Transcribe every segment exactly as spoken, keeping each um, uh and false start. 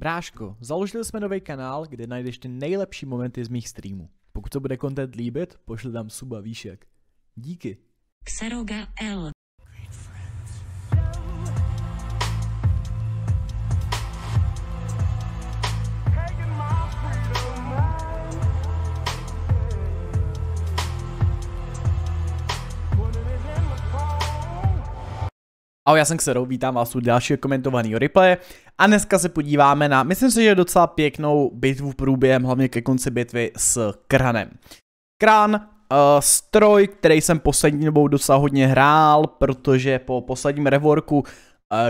Bráško, založili jsme nový kanál, kde najdeš ty nejlepší momenty z mých streamů. Pokud to bude content líbit, pošli tam suba výšek. Díky. Xero G D L. Ahoj, já jsem Xero, vítám vás u dalšího komentovaného replaye a dneska se podíváme na, myslím si, že docela pěknou bitvu průběhem, hlavně ke konci bitvy s Kranem. Kran, uh, stroj, který jsem poslední dobou docela hodně hrál, protože po posledním reworku, uh,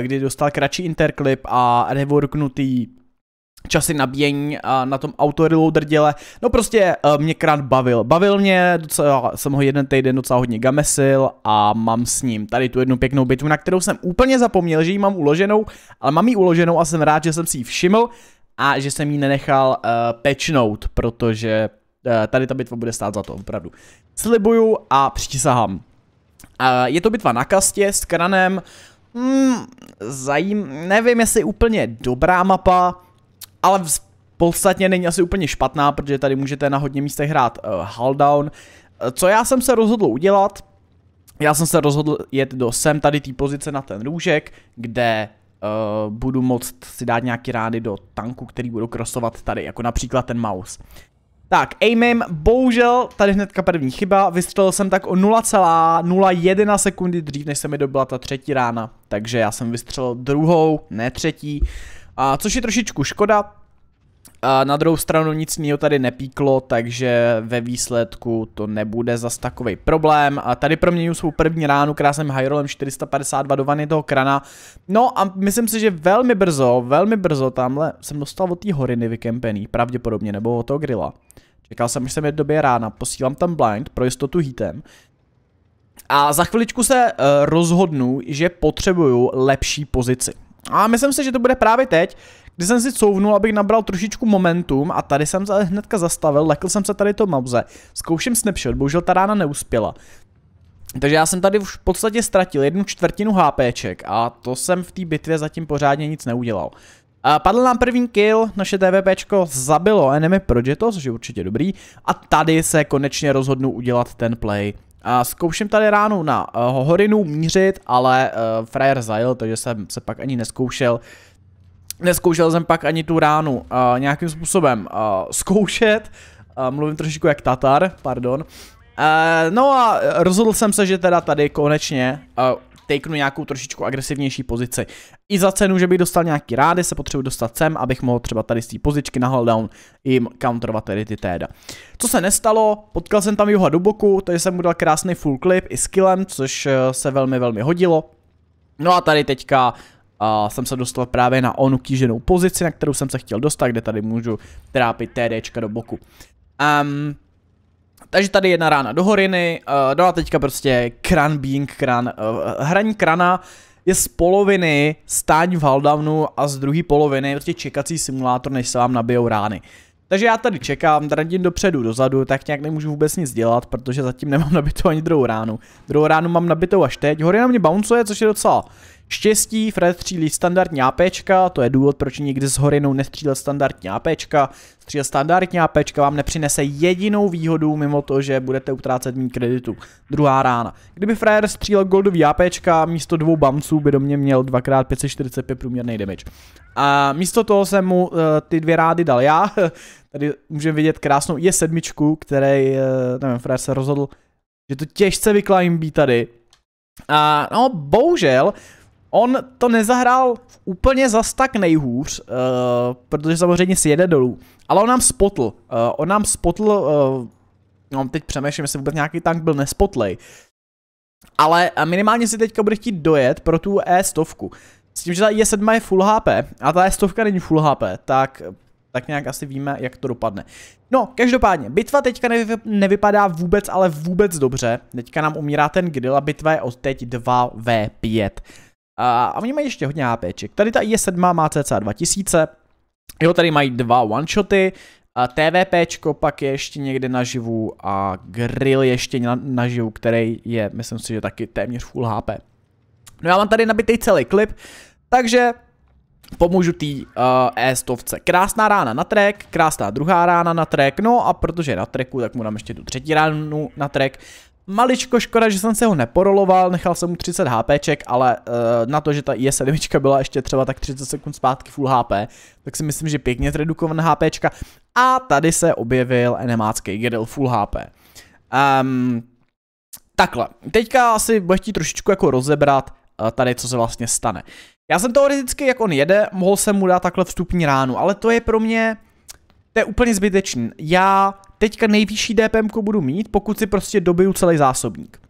kdy dostal kratší interklip a reworknutý časy nabíjení na tom autoreloader děle, no prostě mě Kran bavil. Bavil mě, docela, jsem ho jeden týden docela hodně gamesil a mám s ním tady tu jednu pěknou bitvu, na kterou jsem úplně zapomněl, že ji mám uloženou, ale mám ji uloženou a jsem rád, že jsem si ji všiml a že jsem ji nenechal uh, patchnout, protože uh, tady ta bitva bude stát za to, opravdu. Slibuju a přísahám. Uh, je to bitva na kastě s Kranem, hmm, zajím, nevím jestli úplně dobrá mapa, ale v podstatě není asi úplně špatná, protože tady můžete na hodně místech hrát uh, hulldown. Co já jsem se rozhodl udělat? Já jsem se rozhodl jet do sem tady té pozice na ten růžek, kde uh, budu moct si dát nějaký rány do tanku, který budu crossovat tady, jako například ten Maus. Tak, aimem, bohužel, tady hnedka první chyba, vystřelil jsem tak o nula celá nula jedna sekundy dřív, než se mi dobila ta třetí rána, takže já jsem vystřelil druhou, ne třetí. A což je trošičku škoda, a na druhou stranu nic jiného tady nepíklo, takže ve výsledku to nebude zas takovej problém. A tady proměňuji svou první ránu, která jsem high-rollem čtyři sta padesát dva do vany toho Krana. No a myslím si, že velmi brzo, velmi brzo tamhle jsem dostal od té horiny vykempený, pravděpodobně, nebo od toho Grilla. Čekal jsem, až se mi dobije rána, posílám tam blind, pro jistotu hitem. A za chviličku se uh, rozhodnu, že potřebuju lepší pozici. A myslím si, že to bude právě teď, kdy jsem si couvnul, abych nabral trošičku momentum a tady jsem se hnedka zastavil, lekl jsem se tady to Mauze, zkouším snapshot, bohužel ta rána neuspěla. Takže já jsem tady už v podstatě ztratil jednu čtvrtinu HPček a to jsem v té bitvě zatím pořádně nic neudělal. A padl nám první kill, naše TVPčko zabilo enemy Projeto, což je určitě dobrý a tady se konečně rozhodnu udělat ten play. A zkouším tady ránu na uh, horinu mířit, ale uh, frajer zajel, takže jsem se pak ani neskoušel. Neskoušel jsem pak ani tu ránu uh, nějakým způsobem uh, zkoušet. Uh, mluvím trošičku jak Tatar, pardon. Uh, no a rozhodl jsem se, že teda tady konečně uh, takenu nějakou trošičku agresivnější pozici. I za cenu, že bych dostal nějaký rády, se potřebuji dostat sem, abych mohl třeba tady z té pozičky na hulldown jim counterovat tady ty téda. Co se nestalo, potkal jsem tam Juha do boku, takže jsem mu dal krásný full clip i skillem, což se velmi, velmi hodilo. No a tady teďka uh, jsem se dostal právě na onu kýženou pozici, na kterou jsem se chtěl dostat, kde tady můžu trápit TDčka do boku. Um, Takže tady jedna rána do horiny, uh, no a teďka prostě Kran being Kran. Uh, hraní Krana je z poloviny stání v hulldownu a z druhé poloviny prostě čekací simulátor, než se vám nabijou rány. Takže já tady čekám, drandím dopředu, dozadu, tak nějak nemůžu vůbec nic dělat, protože zatím nemám nabitou ani druhou ránu. Druhou ránu mám nabitou až teď, horina mě bouncuje, což je docela štěstí, Fred střílí standardní APčka, to je důvod, proč nikdy s horinou nestřílet standardní APčka. Střílet standardní APčka vám nepřinese jedinou výhodu, mimo to, že budete utrácet méně kreditu. Druhá rána. Kdyby frajer střílel goldový APčka, místo dvou bounců by do mě měl dva krát pět set čtyřicet pět průměrný damage. A místo toho jsem mu uh, ty dvě rády dal já. Tady můžeme vidět krásnou I S sedm, který, uh, nevím, frajer se rozhodl, že to těžce vyklimbí tady. A uh, no, bohužel, on to nezahrál úplně zas tak nejhůř, uh, protože samozřejmě si jede dolů, ale on nám spotl, uh, on nám spotl, uh, no teď přemýšlím, jestli vůbec nějaký tank byl nespotlej, ale minimálně si teďka bude chtít dojet pro tu E stovku, s tím, že ta I S sedm je full H P a ta E stovka není full H P, tak... Tak nějak asi víme, jak to dopadne. No, každopádně, bitva teďka nevy, nevypadá vůbec, ale vůbec dobře. Teďka nám umírá ten Grille a bitva je od teď dva na pět. A, a oni mají ještě hodně HPček. Tady ta I S sedm má cca dva tisíce. Jo, tady mají dva one-shoty. TVPčko pak je ještě někde naživu a Grille ještě na, naživu, který je, myslím si, že taky téměř full H P. No já mám tady nabitej celý klip, takže... pomůžu té uh, e-stovce. Krásná rána na track, krásná druhá rána na track, no a protože je na tracku, tak mu dám ještě tu třetí ránu na track. Maličko škoda, že jsem se ho neporoloval, nechal jsem mu třicet HPček, ale uh, na to, že ta I S sedm byla ještě třeba tak třicet sekund zpátky full H P, tak si myslím, že pěkně zredukovaná HPčka. A tady se objevil enemácký G D L full H P. Um, takhle, teďka asi bude chtít trošičku jako rozebrat uh, tady, co se vlastně stane. Já jsem teoreticky, jak on jede, mohl jsem mu dát takhle vstupní ránu, ale to je pro mě, to je úplně zbytečný. Já teďka nejvyšší D P M budu mít, pokud si prostě dobiju celý zásobník.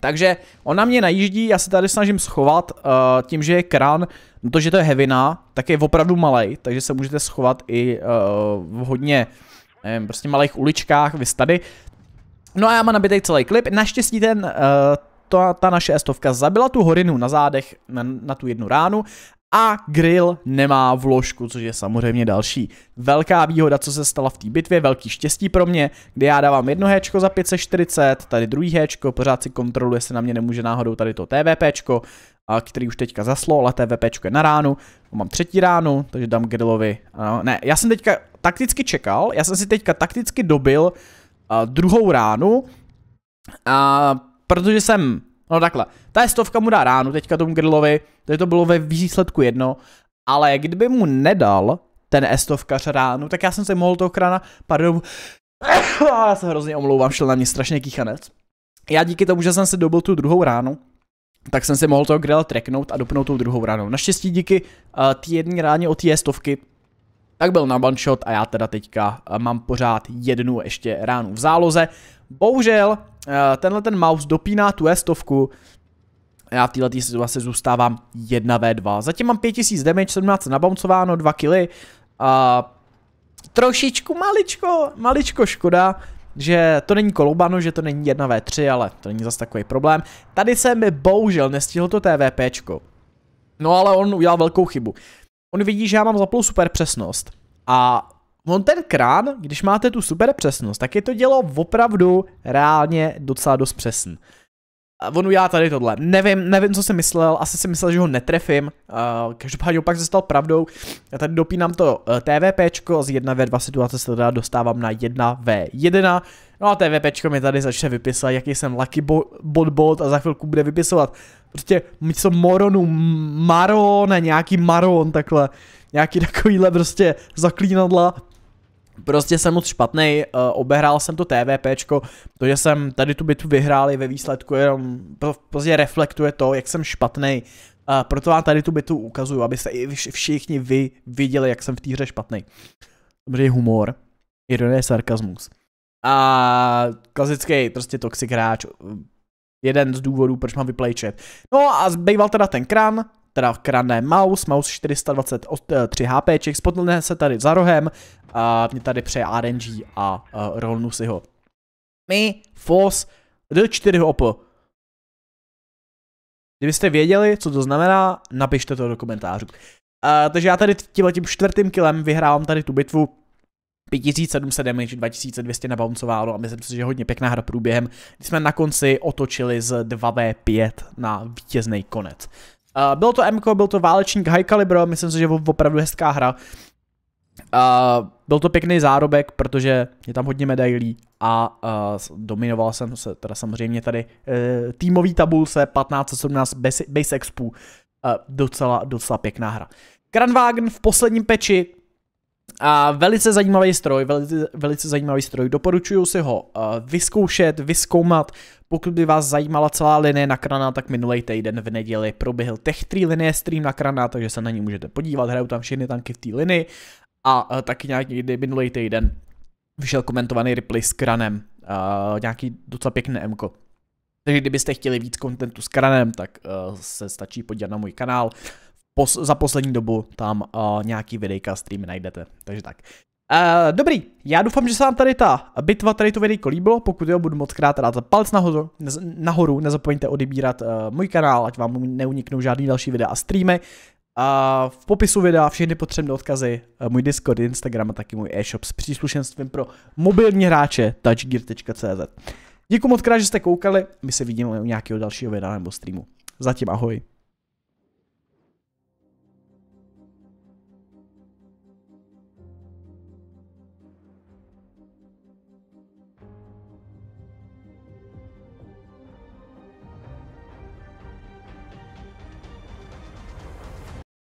Takže on na mě najíždí, já se tady snažím schovat uh, tím, že je kran, no to, že to je hevina, tak je opravdu malej, takže se můžete schovat i uh, v hodně, nevím, prostě malých uličkách, vy tady. No a já mám nabitej celý klip, naštěstí ten... Uh, Ta, ta naše estovka zabila tu horinu na zádech na, na tu jednu ránu a Grille nemá vložku, což je samozřejmě další velká výhoda, co se stala v té bitvě, velký štěstí pro mě, kde já dávám jedno héčko za pět set čtyřicet, tady druhý héčko, pořád si kontroluje, jestli na mě nemůže náhodou tady to TVPčko, který už teďka zaslo, ale TVPčko je na ránu, mám třetí ránu, takže dám Grilleovi, ne, já jsem teďka takticky čekal, já jsem si teďka takticky dobil a, druhou ránu a protože jsem, no takhle, ta stovka mu dá ránu teďka tomu Grilleovi, takže to bylo ve výsledku jedno, ale kdyby mu nedal ten estovkař ránu, tak já jsem se mohl toho krana, pardon, já se hrozně omlouvám, šel na mě strašně kýchanec. Já díky tomu, že jsem se dobil tu druhou ránu, tak jsem si mohl toho Grille tracknout a dopnout tou druhou ránu. Naštěstí díky uh, té jedné ráně od té stovky, tak byl na one shot a já teda teďka mám pořád jednu ještě ránu v záloze. Bohužel tenhle ten Maus dopíná tu estovku. Já v této situaci zůstávám jedna na dva. Zatím mám pět tisíc damage, sedmnáct nabouncováno, dva killy. A trošičku maličko, maličko škoda, že to není koloubano, že to není jedna na tři, ale to není zase takový problém. Tady se mi bohužel nestihlo to TVPčko. No ale on udělal velkou chybu. On vidí, že já mám zaplou super přesnost a on ten krán, když máte tu super přesnost, tak je to dělo opravdu reálně docela dost přesný. A on udělá tady tohle. Nevím, nevím, co jsem myslel, asi si myslel, že ho netrefím. Uh, každopádně opak se stal pravdou. Já tady dopínám to uh, TVPčko, z jedna na dva situace se teda dostávám na jedna na jedna. No a TVPčko mi tady začne vypisovat, jaký jsem lucky bo bot bot a za chvilku bude vypisovat prostě něco moronu, maron a nějaký maron, takhle. Nějaký takovýhle prostě zaklínadla. Prostě jsem moc špatnej, uh, obehrál jsem to TVPčko, to, že jsem tady tu bitvu vyhrál i ve výsledku, jenom prostě reflektuje to, jak jsem špatnej, uh, proto vám tady tu bitvu ukazuju, abyste i všichni vy viděli, jak jsem v té hře špatnej. Dobře, je humor, ironie, sarkazmus. A klasický prostě toxic hráč, jeden z důvodů, proč mám vyplejčet. No a zbýval teda ten kran, teda krané Maus, Maus čtyři sta dvacet tři HPček, spotnulne se tady za rohem, a mě tady přeje R N G a, a rolnu si ho. Mi, Fos, D čtyři O P. Kdybyste věděli, co to znamená, napište to do komentářů. A, takže já tady tím čtvrtým killem vyhrávám tady tu bitvu. pět tisíc sedm set damage, dva tisíce dvě stě nabouncováno a myslím si, že je hodně pěkná hra průběhem. Když jsme na konci otočili z dva na pět na vítězný konec. Uh, bylo to M K, byl to válečník high calibro, myslím si, že je opravdu hezká hra. Uh, byl to pěkný zárobek, protože je tam hodně medailí a uh, dominoval jsem se teda samozřejmě tady uh, týmový tabulce patnáct sedmnáct base, base expu. Uh, docela, docela pěkná hra. Kranvagn v posledním peči. A velice zajímavý stroj, velice, velice zajímavý stroj, doporučuju si ho uh, vyzkoušet, vyzkoumat, pokud by vás zajímala celá linie na Krana, tak minulý týden v neděli proběhl Tech tři linie stream na Krana, takže se na ní můžete podívat, hrajou tam všechny tanky v té linii a uh, taky nějak někdy minulý týden vyšel komentovaný replay s Kranem, uh, nějaký docela pěkné Mko. Takže kdybyste chtěli víc kontentu s Kranem, tak uh, se stačí podívat na můj kanál. Pos za poslední dobu tam uh, nějaký videjka streamy najdete, takže tak. Uh, dobrý, já doufám, že se vám tady ta bitva, tady to videjko líbilo, pokud jo, budu moc krát rád za palec nahoru, nez nahoru. Nezapomeňte odebírat uh, můj kanál, ať vám neuniknou žádný další videa a streamy. Uh, v popisu videa všechny potřebné odkazy, uh, můj Discord, Instagram a taky můj e-shop s příslušenstvím pro mobilní hráče touchgear tečka cz. Děkuji moc krát, že jste koukali, my se vidíme u nějakého dalšího videa nebo streamu. Zatím ahoj.